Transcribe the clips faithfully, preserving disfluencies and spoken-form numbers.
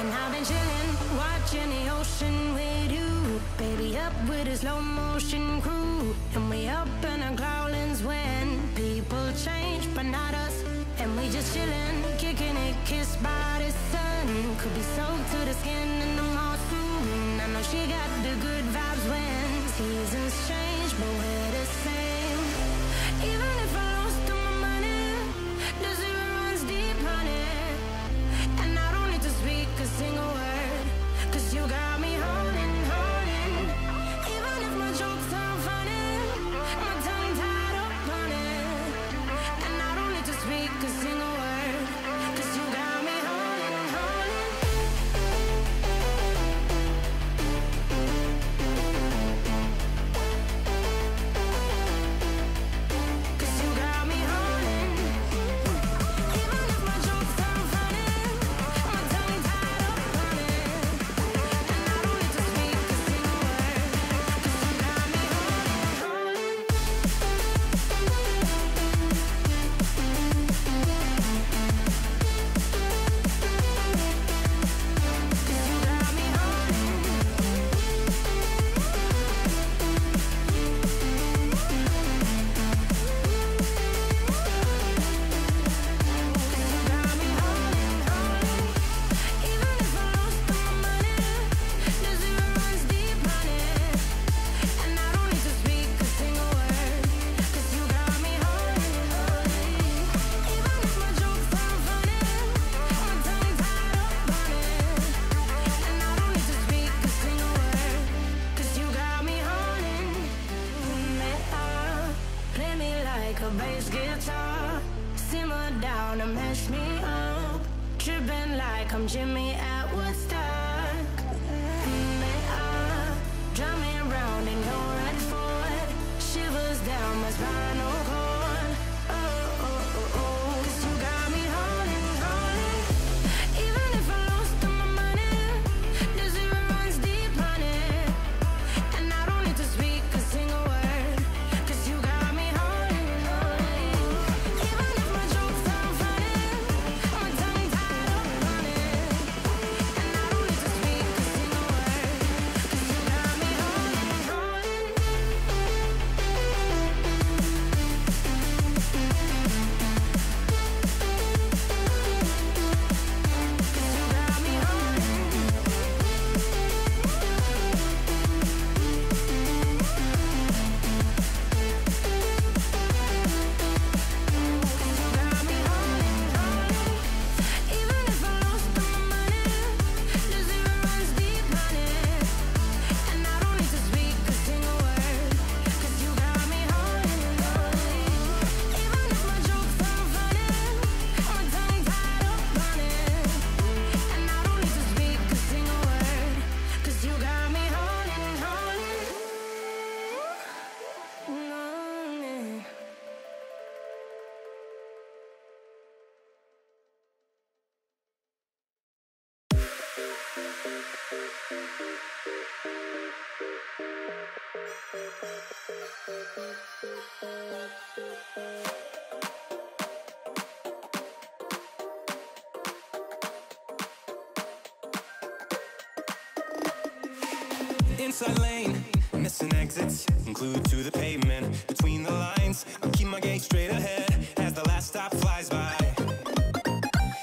And I've been chilling, watching the ocean with you. Baby, up with a slow motion crew. And we up in our growlings when people change, but not us. And we just chilling, kicking it, kissed by the sun. Could be soaked to the skin in the moss moon. I know she got the good vibes when seasons change, but we're the same. Even if I lost all my money, the zero runs deep, honey. And I don't need to speak a single word, 'cause you got me holding, holding. Even if my jokes sound funny, my tongue tied up on it. And I don't need to speak a single word, 'cause you got me holding, holding. Inside lane, missing exits, glued to the pavement. Between the lines, I'll keep my gaze straight ahead as the last stop flies by.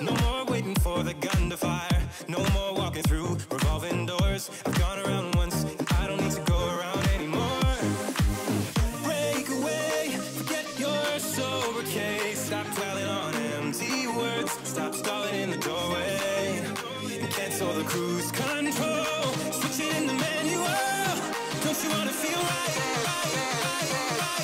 No more waiting for the gun to fire, no more walking through revolving doors. I've gone around once, and I don't need to go around anymore. Break away, forget your sober case. Stop dwelling on empty words, stop stalling in the doorway, and cancel the cruise control. Switch it in the manual. Don't you wanna feel right? right, right, right, right, right.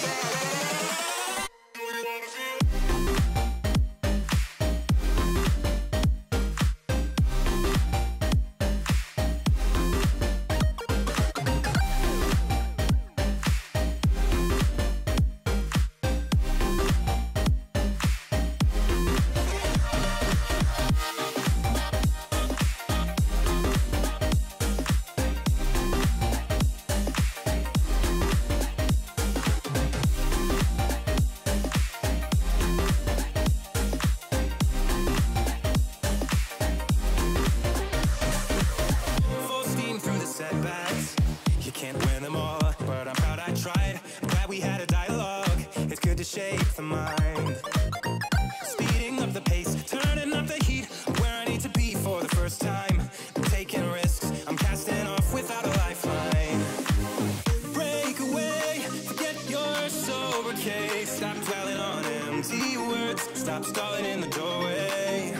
the mind. Speeding up the pace, turning up the heat, where I need to be for the first time. I'm taking risks, I'm casting off without a lifeline. Break away, forget your sober case. Stop dwelling on empty words, stop stalling in the doorway,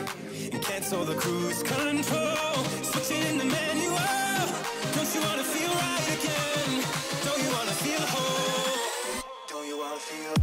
and cancel the cruise control. Switching in the manual. Don't you wanna feel right again? Don't you wanna feel whole? Don't you wanna feel?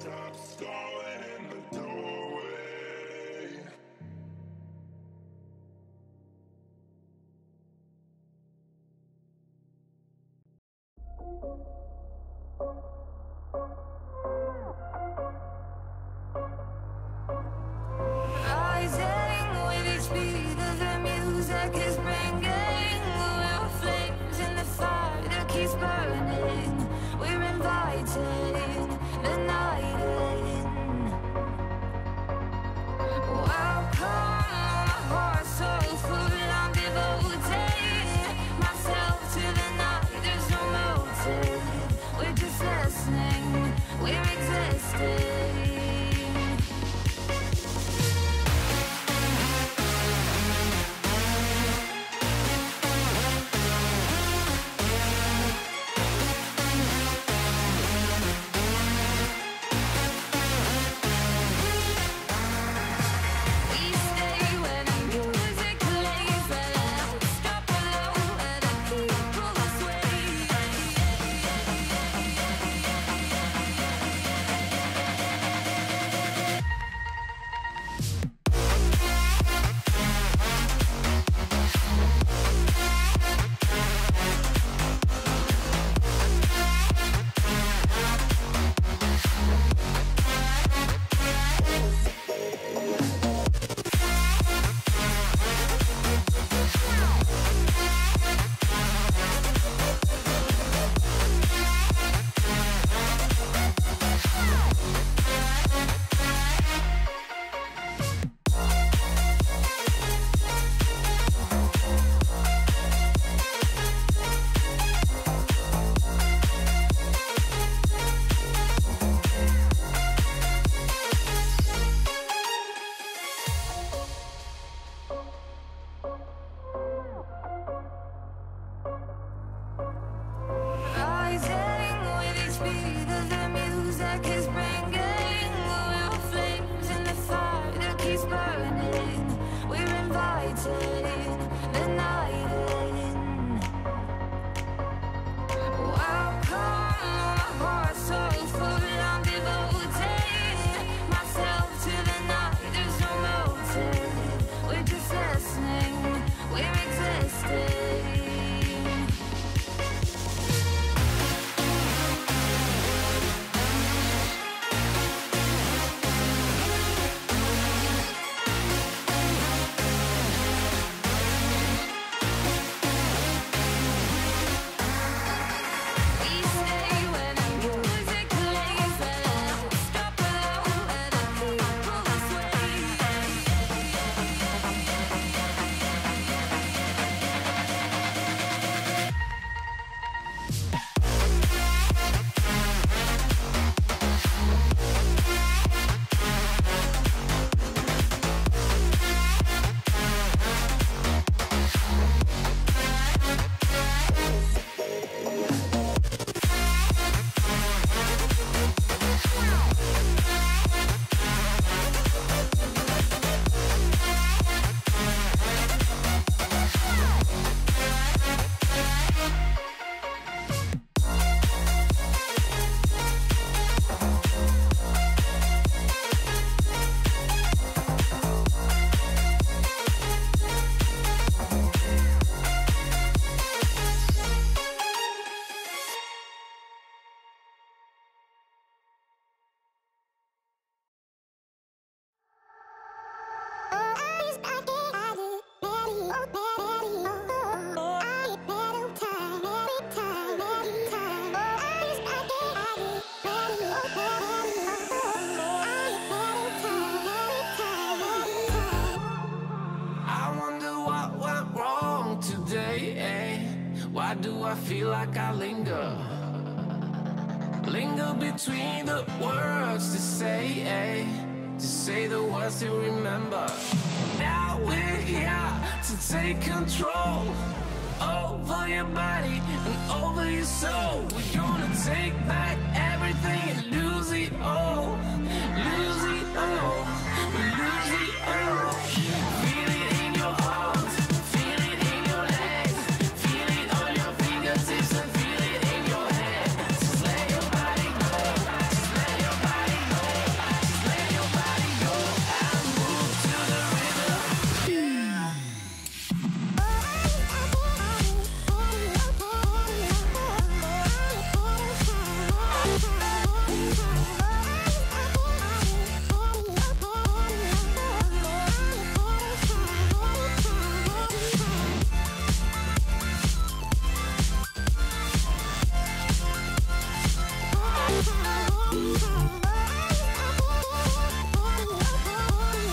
Stop stalling in the doorway. Rising with each beat of the music is bringing real flames in the fire that keeps burning. We're inviting the night in. Welcome, my heart so full. I'm devoting myself to the night. There's no melting. We're just listening. We're existing. Why do I feel like I linger? Linger between the words to say, eh? To say the words to remember. Now we're here to take control over your body and over your soul. We're gonna take back everything and lose it all. Lose it all. We lose it all. Feel it in your arms, feel it in your legs, feel it on your fingertips and feel it in your head. Just let your body go, just let your body go, just let your body go. And move to the river.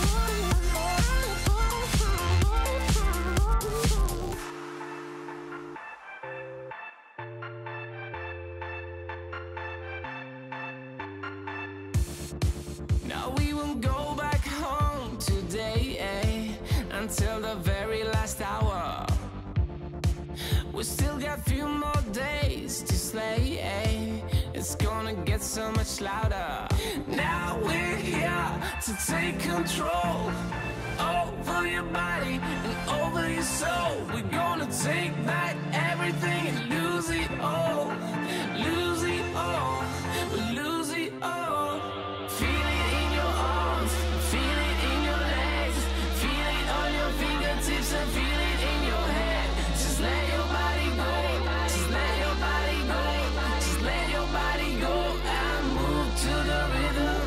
Until the very last hour, we still got few more days to slay, eh? It's gonna get so much louder. Now we're here to take control over your body and over your soul. We're gonna take back everything and lose it all. Lose it all. We lose it all. Feel it in your arms, feel it in your legs, feel it on your fingertips and feel it in your head. Just let your body go, just let your body go, just let your body go and move to the rhythm.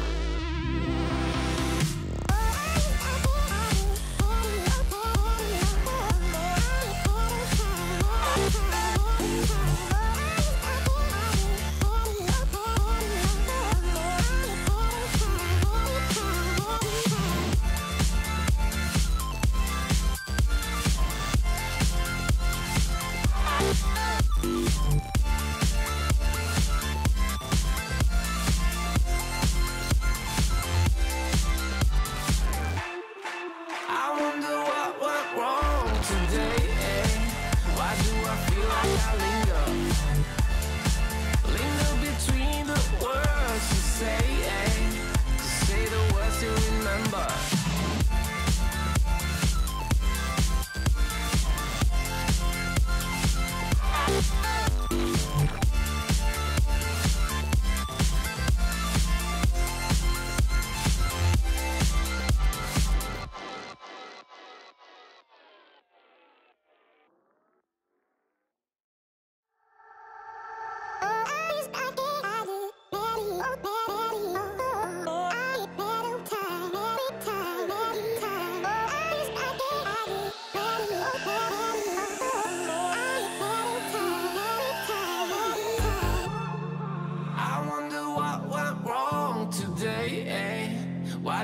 Why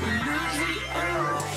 We lose it all.